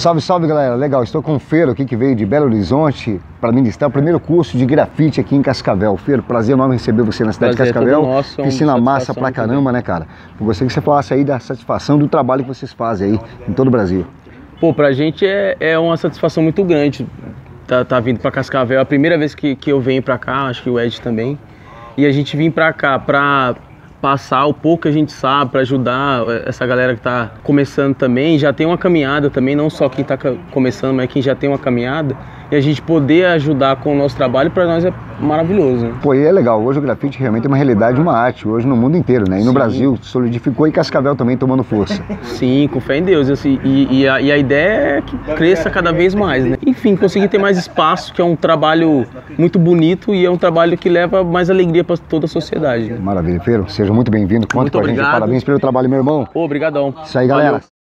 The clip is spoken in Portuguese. Salve, salve, galera! Legal, estou com o Feiro aqui que veio de Belo Horizonte para ministrar o primeiro curso de grafite aqui em Cascavel. Feiro, prazer enorme receber você na cidade de Cascavel. Nosso, piscina massa pra caramba, também, né, cara? Eu gostaria que você falasse aí da satisfação do trabalho que vocês fazem aí em todo o Brasil. Pô, pra gente é uma satisfação muito grande tá vindo pra Cascavel. É a primeira vez que eu venho pra cá, acho que o Ed também. E a gente vim pra cá pra passar o pouco que a gente sabe, para ajudar essa galera que está começando também, já tem uma caminhada também, não só quem está começando, mas quem já tem uma caminhada, e a gente poder ajudar com o nosso trabalho, para nós é maravilhoso, né? Pô, e é legal, hoje o grafite realmente é uma realidade, uma arte, hoje no mundo inteiro, né? E no Brasil solidificou, e Cascavel também tomando força. Sim, com fé em Deus, assim, e a ideia é que cresça cada vez mais, né? Enfim, conseguir ter mais espaço, que é um trabalho muito bonito e é um trabalho que leva mais alegria para toda a sociedade. Maravilha, Feiro, seja muito bem-vindo, conta com a gente, parabéns pelo trabalho, meu irmão. Obrigadão. Isso aí, galera. Valeu.